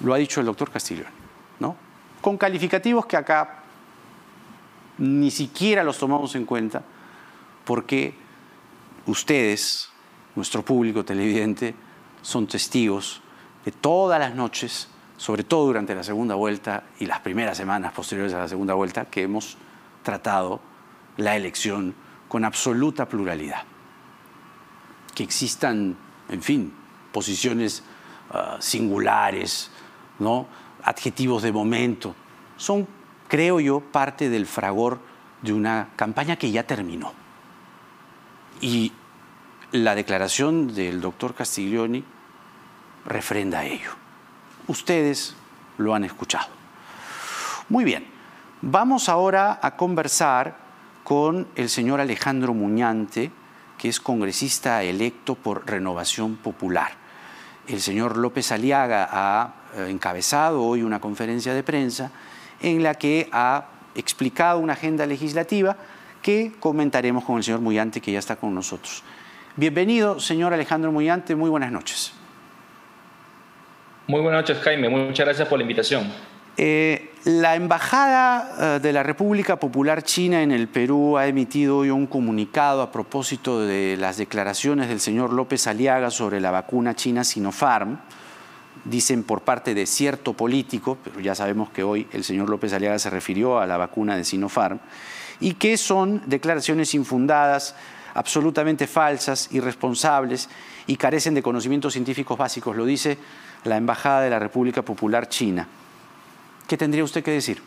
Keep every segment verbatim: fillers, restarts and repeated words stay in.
lo ha dicho el doctor Castiglioni, ¿no? Con calificativos que acá ni siquiera los tomamos en cuenta porque ustedes, nuestro público televidente, son testigos de todas las noches, sobre todo durante la segunda vuelta y las primeras semanas posteriores a la segunda vuelta, que hemos tratado la elección con absoluta pluralidad. Que existan, en fin, posiciones uh, singulares, ¿no? Adjetivos de momento, son, creo yo, parte del fragor de una campaña que ya terminó. Y la declaración del doctor Castiglioni refrenda ello. Ustedes lo han escuchado. Muy bien, vamos ahora a conversar con el señor Alejandro Muñante, que es congresista electo por Renovación Popular. El señor López Aliaga ha encabezado hoy una conferencia de prensa en la que ha explicado una agenda legislativa que comentaremos con el señor Muñante, que ya está con nosotros. Bienvenido, señor Alejandro Muñante, muy buenas noches. Muy buenas noches, Jaime. Muchas gracias por la invitación. Eh, la Embajada de la República Popular China en el Perú ha emitido hoy un comunicado a propósito de las declaraciones del señor López Aliaga sobre la vacuna china Sinopharm, dicen por parte de cierto político, pero ya sabemos que hoy el señor López Aliaga se refirió a la vacuna de Sinopharm, y que son declaraciones infundadas, absolutamente falsas, irresponsables y carecen de conocimientos científicos básicos, lo dice la Embajada de la República Popular China. ¿Qué tendría usted que decir?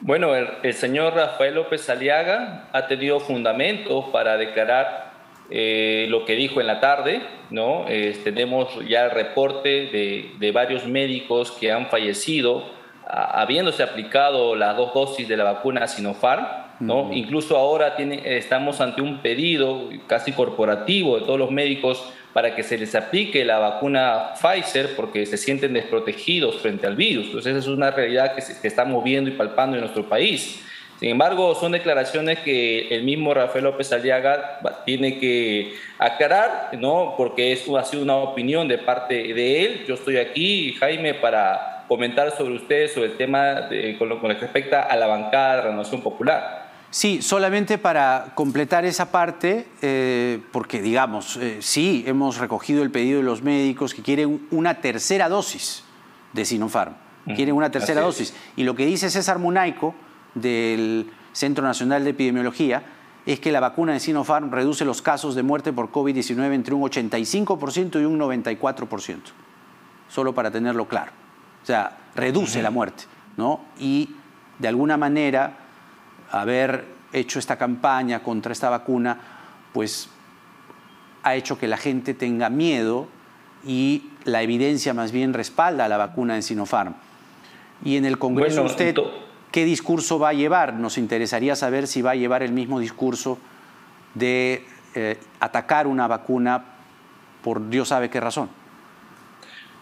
Bueno, el, el señor Rafael López Aliaga ha tenido fundamentos para declarar eh, lo que dijo en la tarde, ¿no? Eh, tenemos ya el reporte de, de varios médicos que han fallecido a, habiéndose aplicado las dos dosis de la vacuna Sinopharm, ¿no? Uh-huh. Incluso ahora tiene, estamos ante un pedido casi corporativo de todos los médicos para que se les aplique la vacuna Pfizer porque se sienten desprotegidos frente al virus. Entonces, esa es una realidad que, se, que estamos viendo y palpando en nuestro país. Sin embargo, son declaraciones que el mismo Rafael López Aliaga tiene que aclarar, ¿no? Porque eso ha sido una opinión de parte de él. Yo estoy aquí, Jaime, para comentar sobre ustedes, sobre el tema de, con lo que respecta a la bancada de Renovación Popular. Sí, solamente para completar esa parte, eh, porque digamos, eh, sí, hemos recogido el pedido de los médicos que quieren una tercera dosis de Sinopharm, uh-huh. quieren una tercera dosis. Y lo que dice César Munaico del Centro Nacional de Epidemiología es que la vacuna de Sinopharm reduce los casos de muerte por COVID diecinueve entre un ochenta y cinco por ciento y un noventa y cuatro por ciento, solo para tenerlo claro. O sea, reduce uh-huh. la muerte, ¿no? Y de alguna manera haber hecho esta campaña contra esta vacuna, pues ha hecho que la gente tenga miedo y la evidencia más bien respalda a la vacuna de Sinopharm. Y en el Congreso, bueno, usted, ¿qué discurso va a llevar? Nos interesaría saber si va a llevar el mismo discurso de eh, atacar una vacuna por Dios sabe qué razón.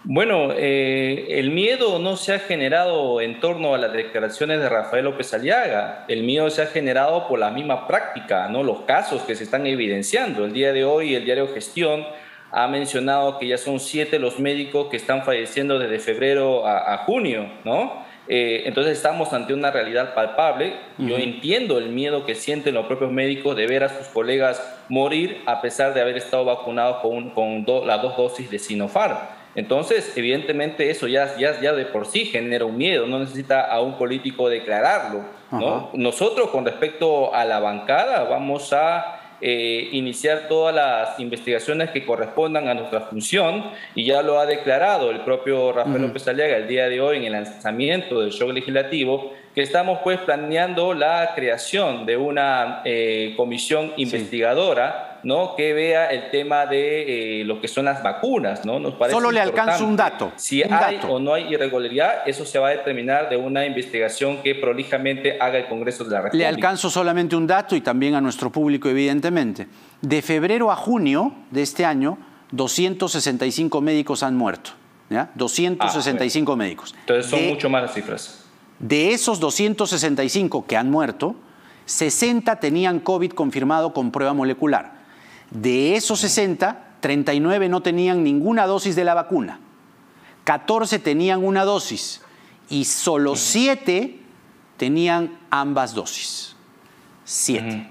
Bueno, eh, el miedo no se ha generado en torno a las declaraciones de Rafael López Aliaga. El miedo se ha generado por la misma práctica, ¿no? Los casos que se están evidenciando. El día de hoy, el diario Gestión ha mencionado que ya son siete los médicos que están falleciendo desde febrero a, a junio, ¿no? Eh, entonces estamos ante una realidad palpable. Yo uh-huh. entiendo el miedo que sienten los propios médicos de ver a sus colegas morir a pesar de haber estado vacunados con, con do, las dos dosis de Sinopharm. Entonces, evidentemente, eso ya, ya, ya de por sí genera un miedo, no necesita a un político declararlo, ¿no? Nosotros, con respecto a la bancada, vamos a eh, iniciar todas las investigaciones que correspondan a nuestra función, y ya lo ha declarado el propio Rafael uh-huh. López Aliaga el día de hoy en el lanzamiento del show legislativo, que estamos pues planeando la creación de una eh, comisión investigadora, sí. ¿no? Que vea el tema de eh, lo que son las vacunas, ¿no? Nos parece solo le importante. Alcanza un dato. Si un hay dato. O no hay irregularidad, eso se va a determinar de una investigación que prolijamente haga el Congreso de la República. Le alcanzo solamente un dato y también a nuestro público, evidentemente. De febrero a junio de este año, doscientos sesenta y cinco médicos han muerto, ¿ya? doscientos sesenta y cinco ah, médicos. Entonces son de, mucho más las cifras. De esos doscientos sesenta y cinco que han muerto, sesenta tenían COVID confirmado con prueba molecular. De esos sesenta, treinta y nueve no tenían ninguna dosis de la vacuna. catorce tenían una dosis y solo siete tenían ambas dosis. siete.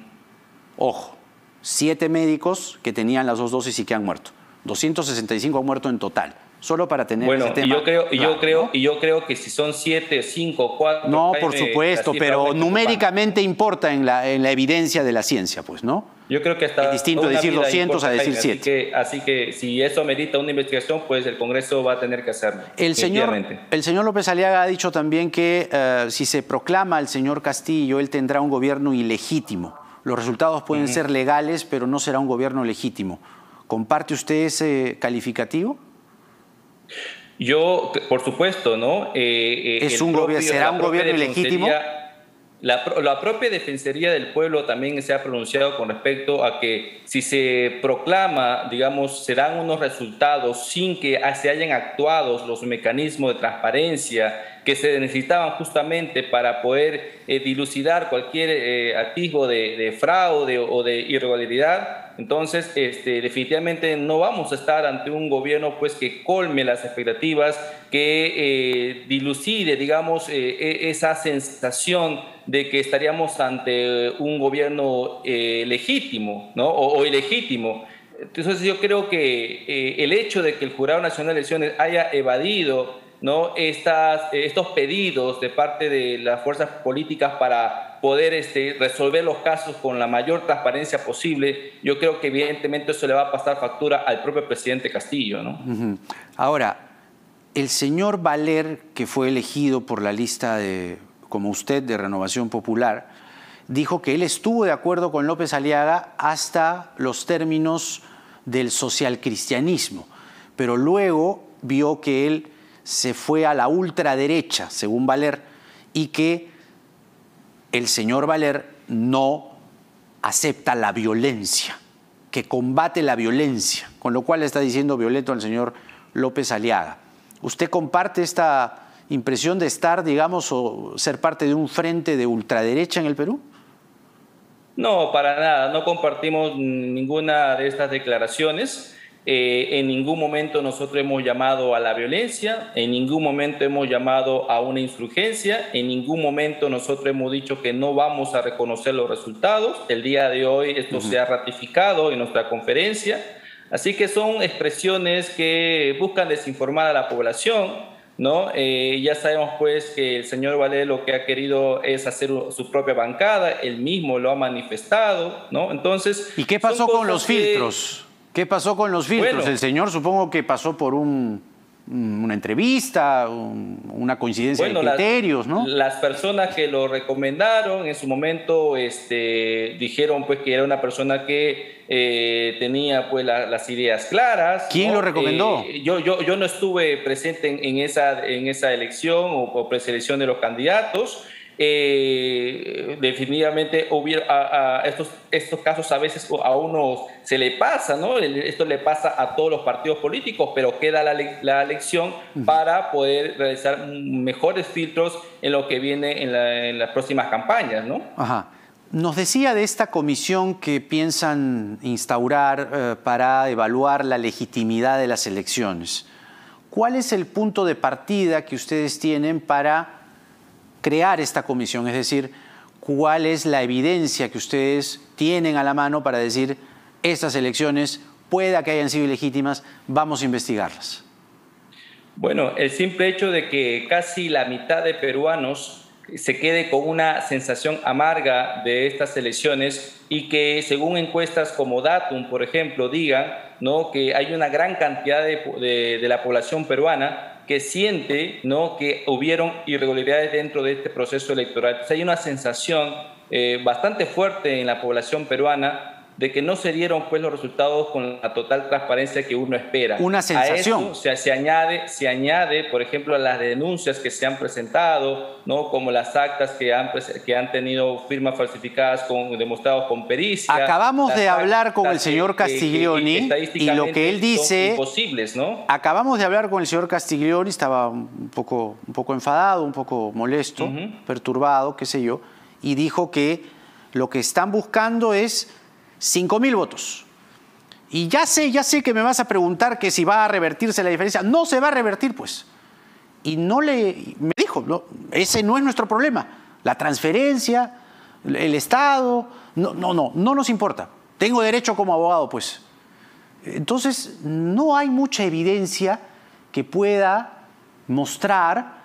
Ojo, siete médicos que tenían las dos dosis y que han muerto. doscientos sesenta y cinco han muerto en total. Solo para tener bueno, ese tema. Yo creo, claro, yo creo, ¿no? Y yo creo que si son siete, cinco, cuatro... No, por supuesto, pero numéricamente importa en la, en la evidencia de la ciencia, pues, ¿no? Yo creo que hasta... Es distinto decir doscientos a decir siete. Así que, así que si eso merita una investigación, pues el Congreso va a tener que hacerlo. El señor, el señor López Aliaga ha dicho también que uh, si se proclama al señor Castillo, él tendrá un gobierno ilegítimo. Los resultados pueden uh-huh. ser legales, pero no será un gobierno legítimo. ¿Comparte usted ese calificativo? Yo, por supuesto, ¿no? Eh, eh, ¿Es un propio, ¿Será un gobierno ilegítimo? La, la propia Defensoría del Pueblo también se ha pronunciado con respecto a que si se proclama, digamos, serán unos resultados sin que se hayan actuado los mecanismos de transparencia que se necesitaban justamente para poder eh, dilucidar cualquier eh, atisbo de, de fraude o de irregularidad. Entonces, este, definitivamente no vamos a estar ante un gobierno pues, que colme las expectativas, que eh, dilucide, digamos, eh, esa sensación de que estaríamos ante un gobierno eh, legítimo, ¿no? o, o ilegítimo. Entonces, yo creo que eh, el hecho de que el Jurado Nacional de Elecciones haya evadido ¿no? Estas, estos pedidos de parte de las fuerzas políticas para poder este, resolver los casos con la mayor transparencia posible, yo creo que evidentemente eso le va a pasar factura al propio presidente Castillo, ¿no? Uh-huh. Ahora, el señor Valer, que fue elegido por la lista de, como usted, de Renovación Popular, dijo que él estuvo de acuerdo con López Aliaga hasta los términos del socialcristianismo, pero luego vio que él se fue a la ultraderecha, según Valer, y que el señor Valer no acepta la violencia, que combate la violencia, con lo cual está diciendo violento al señor López Aliaga. ¿Usted comparte esta impresión de estar, digamos, o ser parte de un frente de ultraderecha en el Perú? No, para nada. No compartimos ninguna de estas declaraciones. Eh, en ningún momento nosotros hemos llamado a la violencia, en ningún momento hemos llamado a una insurgencia, en ningún momento nosotros hemos dicho que no vamos a reconocer los resultados. El día de hoy esto uh-huh. se ha ratificado en nuestra conferencia. Así que son expresiones que buscan desinformar a la población, ¿no? Eh, ya sabemos pues que el señor Valer lo que ha querido es hacer su propia bancada, él mismo lo ha manifestado, ¿no? Entonces, ¿y qué pasó con los filtros? ¿Qué pasó con los filtros? Bueno, el señor supongo que pasó por un, una entrevista, un, una coincidencia bueno, de criterios, las, ¿no? Las personas que lo recomendaron en su momento este, dijeron pues, que era una persona que eh, tenía pues, la, las ideas claras. ¿Quién ¿no? lo recomendó? Eh, yo, yo, yo no estuve presente en, en, esa, en esa elección o, o preselección de los candidatos. Eh, definitivamente hubiera, a, a estos, estos casos a veces a uno se le pasa, ¿no? Esto le pasa a todos los partidos políticos, pero queda la, la elección uh-huh. para poder realizar mejores filtros en lo que viene en, la, en las próximas campañas, ¿no? Ajá. Nos decía de esta comisión que piensan instaurar eh, para evaluar la legitimidad de las elecciones. ¿Cuál es el punto de partida que ustedes tienen para crear esta comisión? Es decir, ¿cuál es la evidencia que ustedes tienen a la mano para decir estas elecciones pueda que hayan sido ilegítimas, vamos a investigarlas? Bueno, el simple hecho de que casi la mitad de peruanos se quede con una sensación amarga de estas elecciones y que según encuestas como Datum, por ejemplo, digan, ¿no?, que hay una gran cantidad de, de, de la población peruana que siente, ¿no?, que hubieron irregularidades dentro de este proceso electoral. Entonces, hay una sensación eh, bastante fuerte en la población peruana de que no se dieron pues, los resultados con la total transparencia que uno espera. Una sensación. A eso se, se, añade, se añade, por ejemplo, a las denuncias que se han presentado, ¿no?, como las actas que han, que han tenido firmas falsificadas con, demostrados con pericia. Acabamos de hablar con el señor Castiglioni que, que y lo que él dice... Imposibles, ¿no? Acabamos de hablar con el señor Castiglioni, estaba un poco, un poco enfadado, un poco molesto, uh-huh. perturbado, qué sé yo, y dijo que lo que están buscando es cinco mil votos. Y ya sé, ya sé que me vas a preguntar que si va a revertirse la diferencia. No se va a revertir, pues. Y no le... Me dijo, no, ese no es nuestro problema. La transferencia, el Estado... No, no, no, no nos importa. Tengo derecho como abogado, pues. Entonces, no hay mucha evidencia que pueda mostrar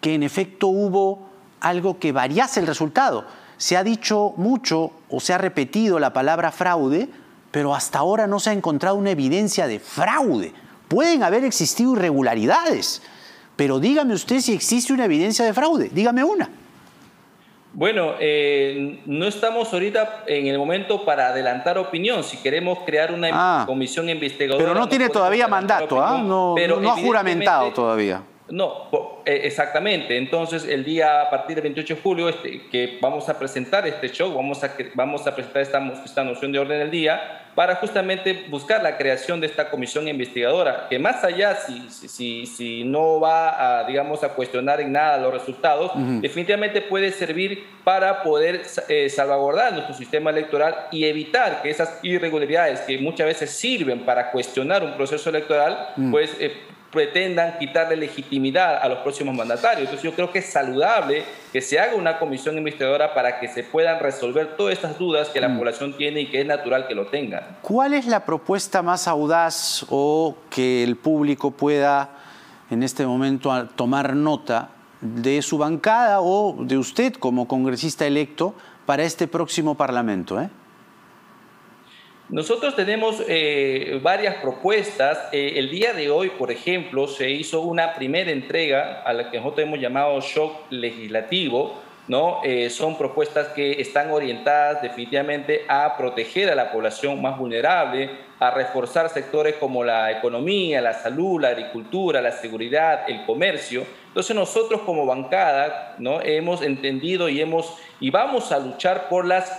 que en efecto hubo algo que variase el resultado. Se ha dicho mucho o se ha repetido la palabra fraude, pero hasta ahora no se ha encontrado una evidencia de fraude. Pueden haber existido irregularidades, pero dígame usted si existe una evidencia de fraude. Dígame una. Bueno, eh, no estamos ahorita en el momento para adelantar opinión. Si queremos crear una ah, comisión investigadora... Pero no tiene todavía mandato, ¿ah? No, pero no ha juramentado todavía. No, exactamente. Entonces, el día a partir del veintiocho de julio este, que vamos a presentar este show, vamos a, vamos a presentar esta, esta noción de orden del día para justamente buscar la creación de esta comisión investigadora, que más allá, si, si, si no va a, digamos, a cuestionar en nada los resultados, uh-huh. definitivamente puede servir para poder eh, salvaguardar nuestro sistema electoral y evitar que esas irregularidades que muchas veces sirven para cuestionar un proceso electoral, uh-huh. pues... Eh, pretendan quitarle legitimidad a los próximos mandatarios. Entonces yo creo que es saludable que se haga una comisión investigadora para que se puedan resolver todas estas dudas que la mm. población tiene y que es natural que lo tenga. ¿Cuál es la propuesta más audaz o que el público pueda en este momento tomar nota de su bancada o de usted como congresista electo para este próximo parlamento, eh? Nosotros tenemos eh, varias propuestas. Eh, el día de hoy, por ejemplo, se hizo una primera entrega a la que nosotros hemos llamado shock legislativo, ¿no? Eh, son propuestas que están orientadas definitivamente a proteger a la población más vulnerable, a reforzar sectores como la economía, la salud, la agricultura, la seguridad, el comercio. Entonces nosotros como bancada, ¿no? hemos entendido y, hemos, y vamos a luchar por las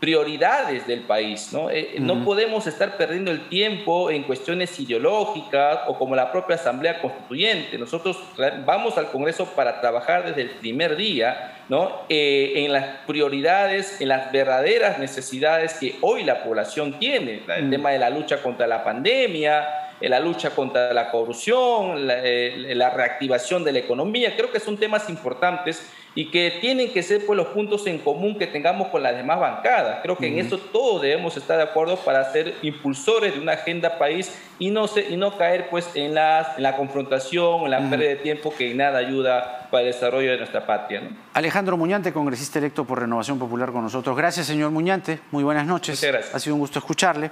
prioridades del país, ¿no? Eh, uh-huh. No podemos estar perdiendo el tiempo en cuestiones ideológicas o como la propia Asamblea Constituyente. Nosotros vamos al Congreso para trabajar desde el primer día, ¿no? Eh, en las prioridades, en las verdaderas necesidades que hoy la población tiene. El uh-huh. tema de la lucha contra la pandemia, la lucha contra la corrupción, la, eh, la reactivación de la economía. Creo que son temas importantes y que tienen que ser pues, los puntos en común que tengamos con las demás bancadas. Creo que uh-huh. en eso todos debemos estar de acuerdo para ser impulsores de una agenda país y no, se, y no caer pues, en, las, en la confrontación, en la uh-huh. pérdida de tiempo que en nada ayuda para el desarrollo de nuestra patria, ¿no? Alejandro Muñante, congresista electo por Renovación Popular con nosotros. Gracias, señor Muñante. Muy buenas noches. Muchas gracias. Ha sido un gusto escucharle.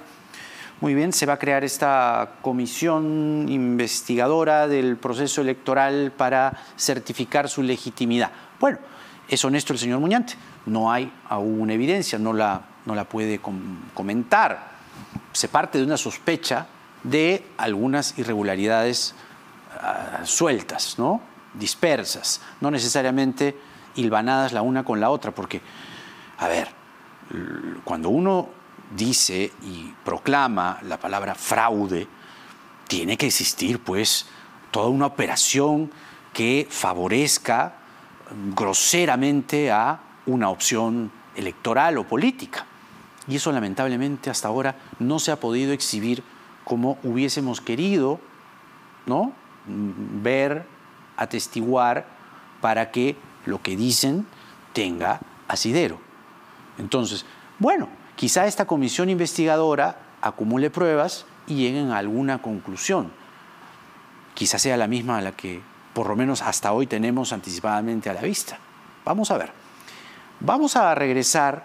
Muy bien, se va a crear esta comisión investigadora del proceso electoral para certificar su legitimidad. Bueno, es honesto el señor Muñante, no hay aún evidencia, no la, no la puede com- comentar. Se parte de una sospecha de algunas irregularidades uh, sueltas, ¿no? Dispersas, no necesariamente hilvanadas la una con la otra, porque, a ver, cuando uno... dice y proclama la palabra fraude, tiene que existir pues toda una operación que favorezca groseramente a una opción electoral o política. Y eso lamentablemente hasta ahora no se ha podido exhibir como hubiésemos querido, ¿no? ver, atestiguar para que lo que dicen tenga asidero. Entonces, bueno, quizá esta comisión investigadora acumule pruebas y lleguen a alguna conclusión. Quizá sea la misma a la que, por lo menos hasta hoy, tenemos anticipadamente a la vista. Vamos a ver. Vamos a regresar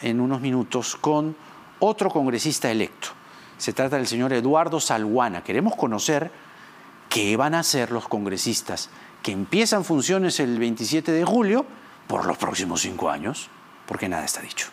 en unos minutos con otro congresista electo. Se trata del señor Eduardo Salhuana. Queremos conocer qué van a hacer los congresistas que empiezan funciones el veintisiete de julio por los próximos cinco años, porque nada está dicho.